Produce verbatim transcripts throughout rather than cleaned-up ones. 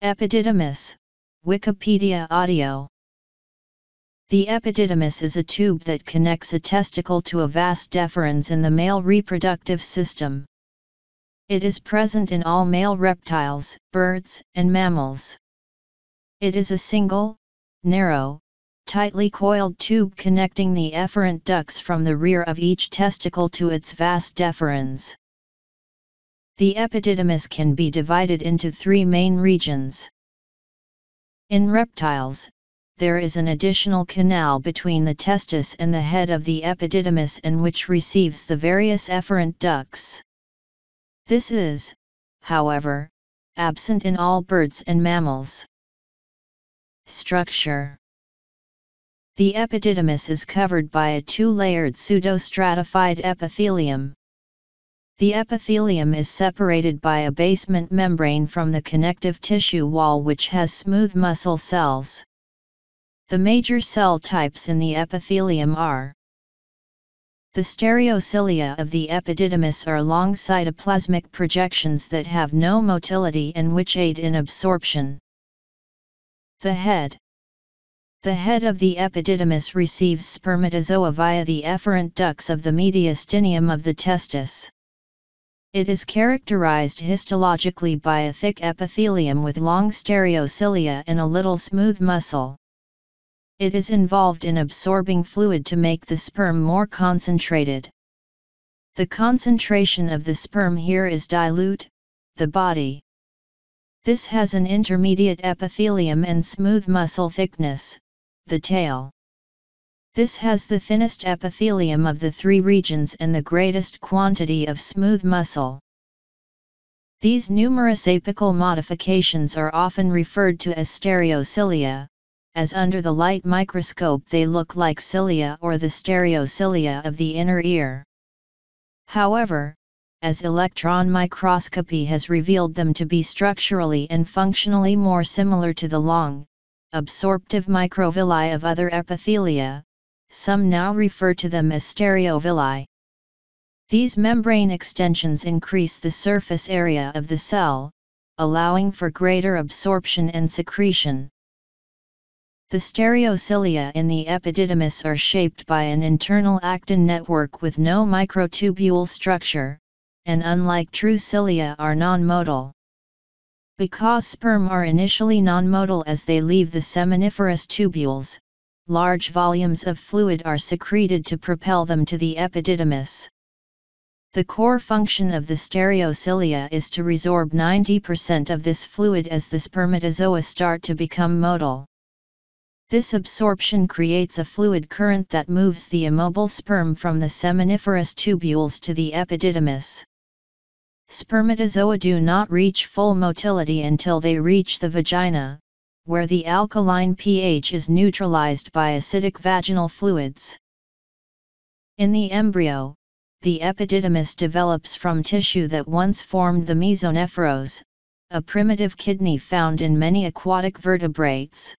Epididymis, Wikipedia Audio. The epididymis is a tube that connects a testicle to a vas deferens in the male reproductive system. It is present in all male reptiles, birds, and mammals. It is a single, narrow, tightly coiled tube connecting the efferent ducts from the rear of each testicle to its vas deferens. The epididymis can be divided into three main regions. In reptiles, there is an additional canal between the testis and the head of the epididymis and which receives the various efferent ducts. This is, however, absent in all birds and mammals. Structure. The epididymis is covered by a two-layered pseudostratified epithelium. The epithelium is separated by a basement membrane from the connective tissue wall, which has smooth muscle cells. The major cell types in the epithelium are: the stereocilia of the epididymis are long cytoplasmic projections that have no motility and which aid in absorption. The head. The head of the epididymis receives spermatozoa via the efferent ducts of the mediastinium of the testis. It is characterized histologically by a thick epithelium with long stereocilia and a little smooth muscle. It is involved in absorbing fluid to make the sperm more concentrated. The concentration of the sperm here is dilute, the body. This has an intermediate epithelium and smooth muscle thickness, the tail. This has the thinnest epithelium of the three regions and the greatest quantity of smooth muscle. These numerous apical modifications are often referred to as stereocilia, as under the light microscope they look like cilia or the stereocilia of the inner ear. However, as electron microscopy has revealed them to be structurally and functionally more similar to the long, absorptive microvilli of other epithelia, some now refer to them as stereovilli. These membrane extensions increase the surface area of the cell, allowing for greater absorption and secretion. The stereocilia in the epididymis are shaped by an internal actin network with no microtubule structure, and unlike true cilia are non-motile. Because sperm are initially non-motile as they leave the seminiferous tubules, large volumes of fluid are secreted to propel them to the epididymis. The core function of the stereocilia is to resorb ninety percent of this fluid as the spermatozoa start to become motile. This absorption creates a fluid current that moves the immobile sperm from the seminiferous tubules to the epididymis. Spermatozoa do not reach full motility until they reach the vagina, where the alkaline pH is neutralized by acidic vaginal fluids. In the embryo, the epididymis develops from tissue that once formed the mesonephros, a primitive kidney found in many aquatic vertebrates.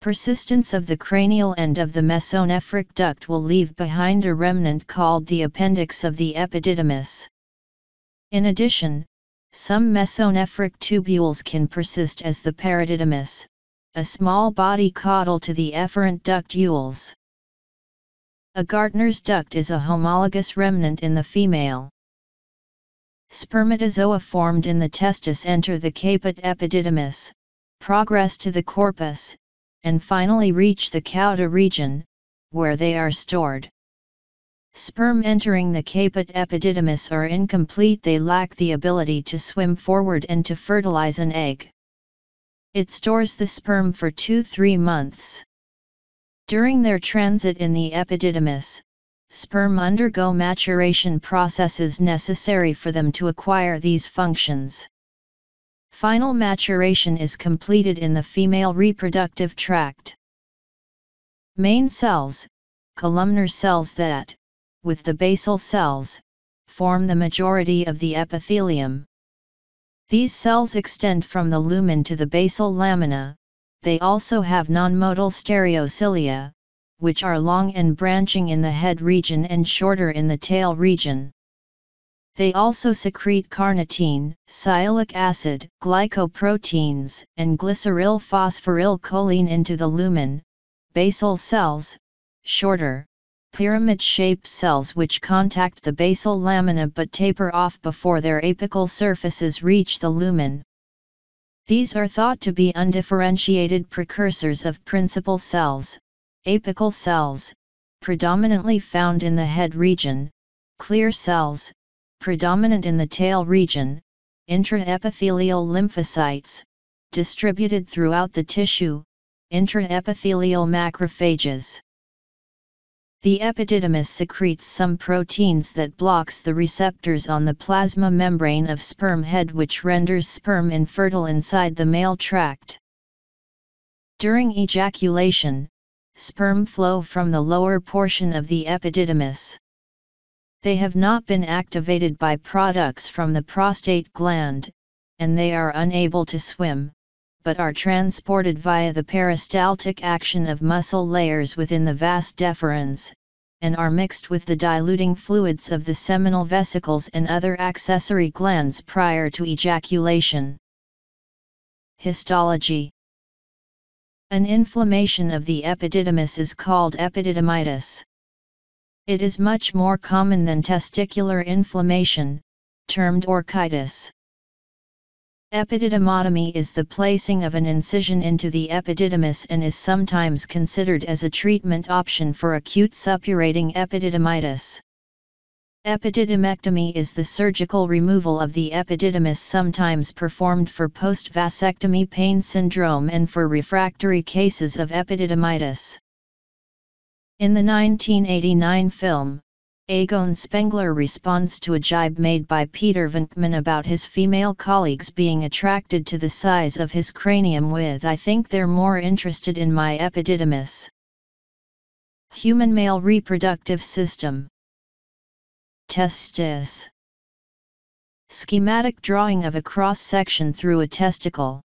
Persistence of the cranial end of the mesonephric duct will leave behind a remnant called the appendix of the epididymis. In addition, some mesonephric tubules can persist as the parotidymis, a small body caudal to the efferent ductules. A Gartner's duct is a homologous remnant in the female. Spermatozoa formed in the testis enter the caput epididymis, progress to the corpus, and finally reach the cauda region, where they are stored. Sperm entering the caput epididymis are incomplete, they lack the ability to swim forward and to fertilize an egg. It stores the sperm for two to three months. During their transit in the epididymis, sperm undergo maturation processes necessary for them to acquire these functions. Final maturation is completed in the female reproductive tract. Main cells, columnar cells that, with the basal cells, form the majority of the epithelium. These cells extend from the lumen to the basal lamina. They also have non-motile stereocilia, which are long and branching in the head region and shorter in the tail region. They also secrete carnitine, sialic acid, glycoproteins, and glycerylphosphorylcholine into the lumen, basal cells, shorter, pyramid-shaped cells which contact the basal lamina but taper off before their apical surfaces reach the lumen. These are thought to be undifferentiated precursors of principal cells, apical cells, predominantly found in the head region, clear cells, predominant in the tail region, intraepithelial lymphocytes, distributed throughout the tissue, intraepithelial macrophages. The epididymis secretes some proteins that blocks the receptors on the plasma membrane of sperm head, which renders sperm infertile inside the male tract. During ejaculation, sperm flow from the lower portion of the epididymis. They have not been activated by products from the prostate gland, and they are unable to swim, but are transported via the peristaltic action of muscle layers within the vas deferens, and are mixed with the diluting fluids of the seminal vesicles and other accessory glands prior to ejaculation. Histology. An inflammation of the epididymis is called epididymitis. It is much more common than testicular inflammation, termed orchitis. Epididymotomy is the placing of an incision into the epididymis and is sometimes considered as a treatment option for acute suppurating epididymitis. Epididymectomy is the surgical removal of the epididymis, sometimes performed for post-vasectomy pain syndrome and for refractory cases of epididymitis. In the nineteen eighty-nine film, Egon Spengler responds to a jibe made by Peter Venkman about his female colleagues being attracted to the size of his cranium with, "I think they're more interested in my epididymis." Human male reproductive system. Testis. Schematic drawing of a cross-section through a testicle.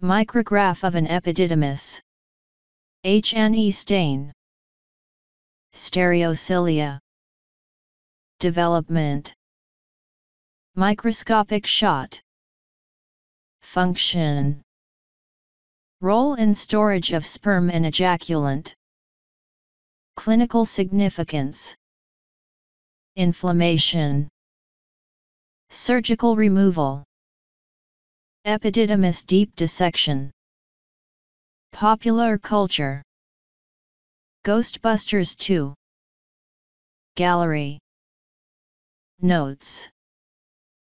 Micrograph of an epididymis. H N E stain. Stereocilia. Development. Microscopic shot. Function. Role in storage of sperm and ejaculant. Clinical significance. Inflammation. Surgical removal. Epididymis deep dissection. Popular culture. Ghostbusters two. Gallery. Notes.